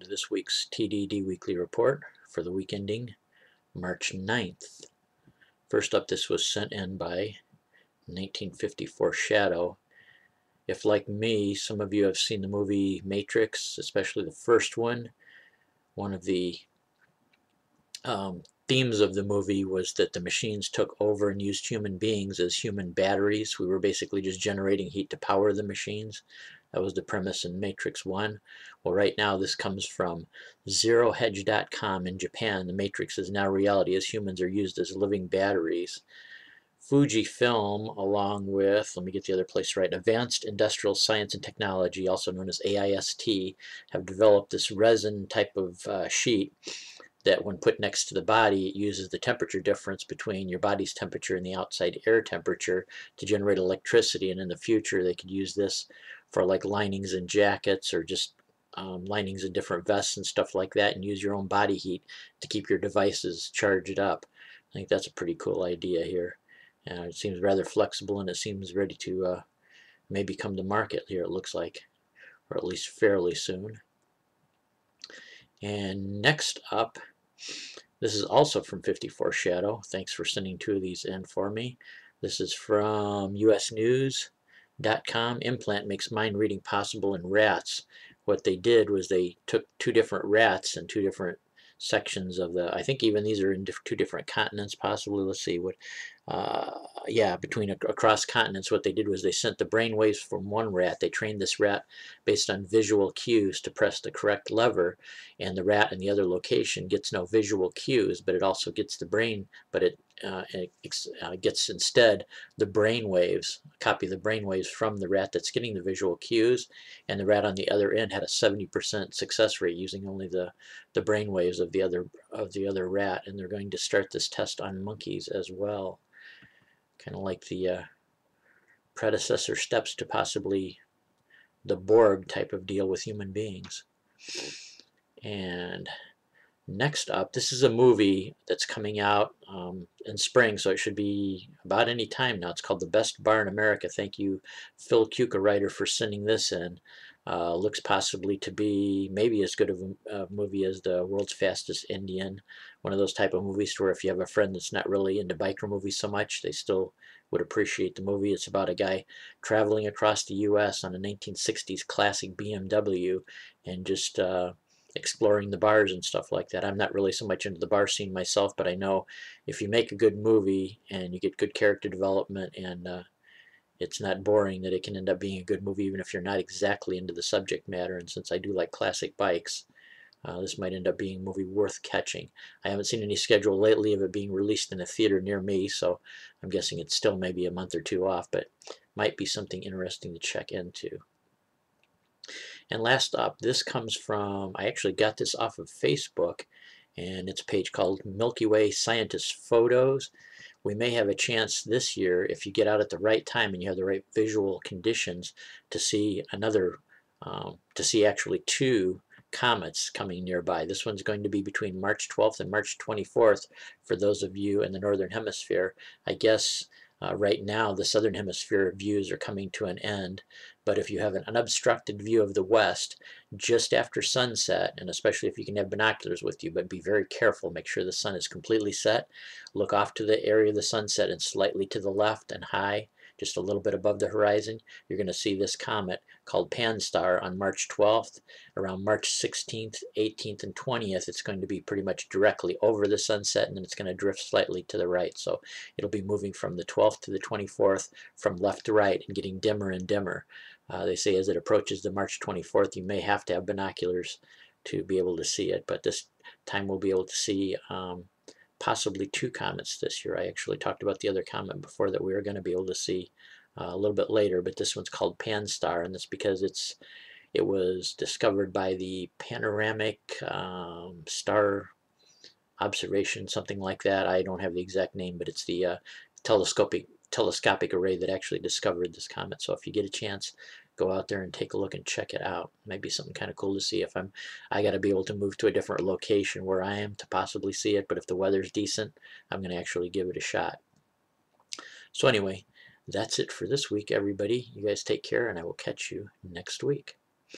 To this week's TDD Weekly Report for the week ending March 9th. First up, this was sent in by 1954 Shadow. If, like me, some of you have seen the movie Matrix, especially the first one, one of the themes of the movie was that the machines took over and used human beings as human batteries. We were basically just generating heat to power the machines. That was the premise in Matrix 1. Well, right now this comes from zerohedge.com in Japan. The Matrix is now reality as humans are used as living batteries. Fujifilm, along with, let me get the other place right, Advanced Industrial Science and Technology, also known as AIST, have developed this resin type of sheet that when put next to the body, it uses the temperature difference between your body's temperature and the outside air temperature to generate electricity. And in the future, they could use this for like linings and jackets, or just linings and different vests and stuff like that, and use your own body heat to keep your devices charged up. I think that's a pretty cool idea here. It seems rather flexible, and it seems ready to maybe come to market here, it looks like, or at least fairly soon. And next up, this is also from 54 Shadow. Thanks for sending two of these in for me. This is from usnews.com. Implant makes mind reading possible in rats. What they did was they took two different rats and two different sections of the, I think even these are in two different continents possibly, let's see what, yeah, between across continents. What they did was they sent the brain waves from one rat, they trained this rat based on visual cues to press the correct lever, and the rat in the other location gets no visual cues, but it also gets the brain, but it gets instead the brain waves, copy the brain waves from the rat that's getting the visual cues, and the rat on the other end had a 70% success rate using only the brain waves of the other rat. And they're going to start this test on monkeys as well, kind of like the predecessor steps to possibly the Borg type of deal with human beings. And next up, this is a movie that's coming out in spring, so it should be about any time now. It's called The Best Bar in America. Thank you, Phil Kueke, writer, for sending this in. Looks possibly to be maybe as good of a movie as The World's Fastest Indian, one of those type of movies where if you have a friend that's not really into biker movies so much, they still would appreciate the movie. It's about a guy traveling across the U.S. on a 1960s classic BMW and just exploring the bars and stuff like that. I'm not really so much into the bar scene myself, but I know if you make a good movie and you get good character development and it's not boring, that it can end up being a good movie even if you're not exactly into the subject matter. And since I do like classic bikes, this might end up being a movie worth catching. I haven't seen any schedule lately of it being released in a theater near me, so I'm guessing it's still maybe a month or two off, but might be something interesting to check into. And last up, this comes from, I actually got this off of Facebook, and it's a page called Milky Way Scientist Photos. We may have a chance this year, if you get out at the right time and you have the right visual conditions, to see another, actually two comets coming nearby. This one's going to be between March 12th and March 24th for those of you in the Northern Hemisphere. I guess right now the Southern Hemisphere views are coming to an end, but if you have an unobstructed view of the west just after sunset, and especially if you can have binoculars with you, but be very careful, make sure the sun is completely set, look off to the area of the sunset and slightly to the left and high, just a little bit above the horizon, you're going to see this comet called Panstar on March 12th. Around March 16th, 18th, and 20th, it's going to be pretty much directly over the sunset, and then it's going to drift slightly to the right. So it'll be moving from the 12th to the 24th from left to right and getting dimmer and dimmer. They say as it approaches the March 24th, you may have to have binoculars to be able to see it, but this time we'll be able to see possibly two comets this year. I actually talked about the other comet before that we were going to be able to see a little bit later, but this one's called Panstar, and that's because it was discovered by the Panoramic Star Observation, something like that. I don't have the exact name, but it's the telescopic array that actually discovered this comet. So if you get a chance, go out there and take a look and check it out. Might be something kind of cool to see. If I got to be able to move to a different location where I am to possibly see it, but if the weather's decent, I'm going to actually give it a shot. So anyway, that's it for this week, everybody. You guys take care, and I will catch you next week.